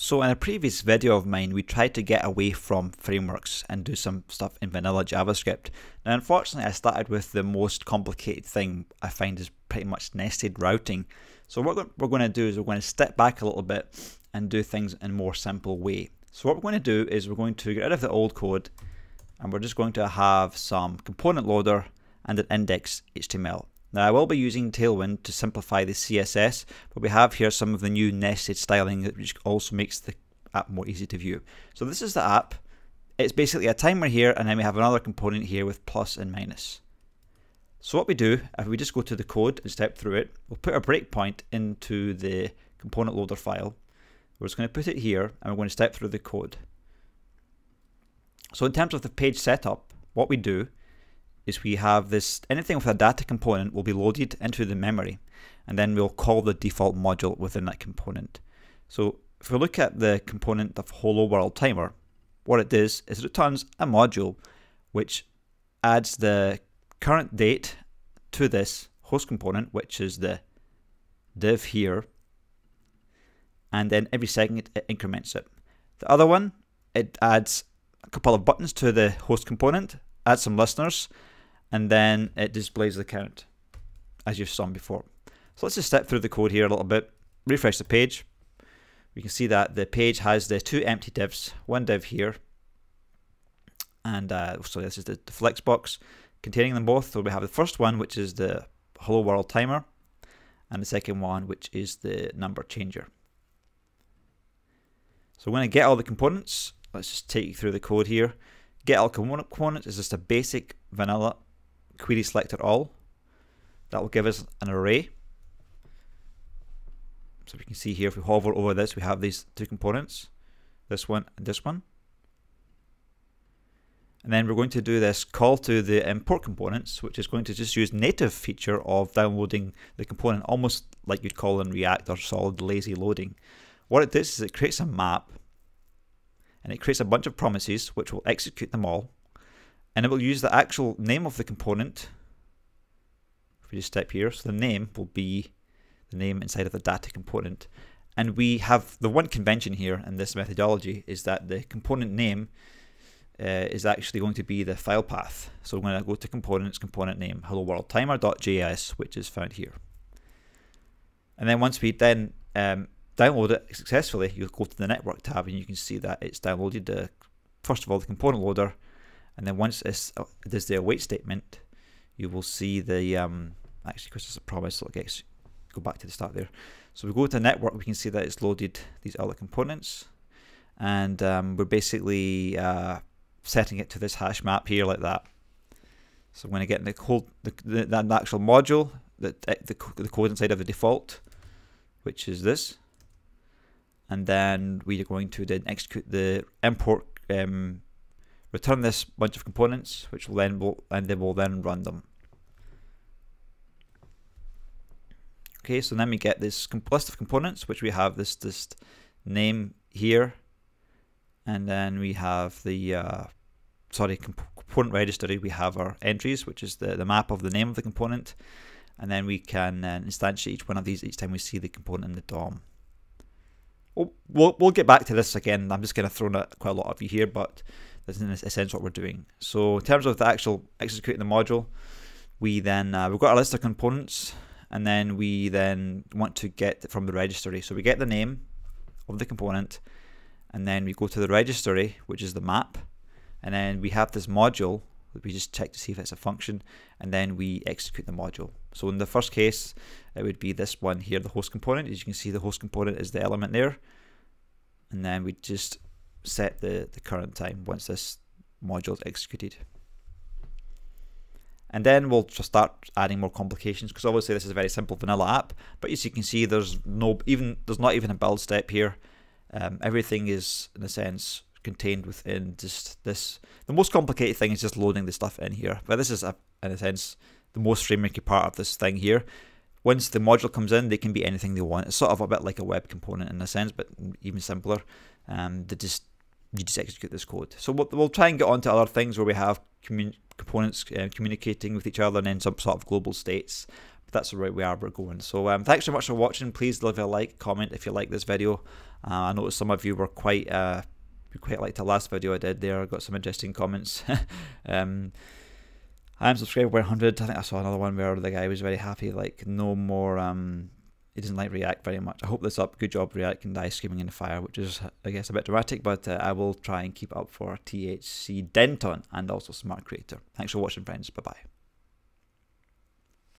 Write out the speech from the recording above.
So in a previous video of mine, we tried to get away from frameworks and do some stuff in vanilla JavaScript. Now, unfortunately, I started with the most complicated thing I find is pretty much nested routing. So what we're going to do is we're going to step back a little bit and do things in a more simple way. So what we're going to do is we're going to get rid of the old code and we're just going to have some component loader and an index HTML. Now, I will be using Tailwind to simplify the CSS, but we have here some of the new nested styling, which also makes the app more easy to view. So this is the app. It's basically a timer here, and then we have another component here with plus and minus. So what we do, if we just go to the code and step through it, we'll put a breakpoint into the component loader file. We're just going to put it here, and we're going to step through the code. So in terms of the page setup, what we do is we have this, anything with a data component will be loaded into the memory, and then we'll call the default module within that component. So if we look at the component of Holo World Timer, what it does is it returns a module which adds the current date to this host component, which is the div here, and then every second it increments it. The other one, it adds a couple of buttons to the host component, adds some listeners, and then it displays the count, as you've seen before. So let's just step through the code here a little bit, refresh the page. We can see that the page has the two empty divs, one div here, and so this is the flex box containing them both. So we have the first one, which is the Hello World Timer, and the second one, which is the number changer. So we're going to get all the components. Let's just take you through the code here. Get all components is just a basic vanilla query selector all. That will give us an array. So we can see here, if we hover over this, we have these two components, this one and this one. And then we're going to do this call to the import components, which is going to just use native feature of downloading the component, almost like you'd call in React or Solid lazy loading. What it does is it creates a map, and it creates a bunch of promises which will execute them all, and it will use the actual name of the component. If we just step here, so the name will be the name inside of the data component, and we have the one convention here in this methodology is that the component name is actually going to be the file path. So I'm going to go to components, component name, hello world timer.js, which is found here, and then once we then download it successfully, you'll go to the network tab and you can see that it's downloaded the, first of all, the component loader, and then once it does the await statement, you will see the, actually because it's a promise, so let's go back to the start there. So we go to network, we can see that it's loaded these other components, and we're basically setting it to this hash map here like that. So I'm going to get in the code, the actual module, the code inside of the default, which is this. And then we are going to then execute the import, return this bunch of components, which will then we'll run them. Okay, so then we get this list of components, which we have this name here, and then we have the component registry. We have our entries, which is the map of the name of the component, and then we can instantiate each one of these each time we see the component in the DOM. We'll get back to this again. I'm just kind of throwing at quite a lot of you here, but that's in a sense what we're doing. So in terms of the actual executing the module, we then, we've got our list of components, and then we then want to get from the registry. So we get the name of the component, and then we go to the registry, which is the map, and then we have this module that we just check to see if it's a function, and then we execute the module. So in the first case, it would be this one here, the host component. As you can see, the host component is the element there, and then we just set the current time once this module is executed. And then we'll just start adding more complications, because obviously this is a very simple vanilla app, but as you can see, there's not even a build step here. Everything is, in a sense, contained within just this. The most complicated thing is just loading the stuff in here, but this is, in a sense, the most frameworky part of this thing here. Once the module comes in, they can be anything they want. It's sort of a bit like a web component in a sense, but even simpler. You just execute this code. So we'll try and get on to other things where we have components communicating with each other and then some sort of global states. But that's the route we are going. So thanks so much for watching. Please leave a like, comment if you like this video. I noticed some of you were quite liked the last video I did there. I got some interesting comments. I am subscriber 100. I think I saw another one where the guy was very happy, like no more. He doesn't like React very much. I hope this up. Good job, React can die screaming in the fire, which is, I guess, a bit dramatic, but I will try and keep up for THC Denton and also Smart Creator. Thanks for watching, friends. Bye bye.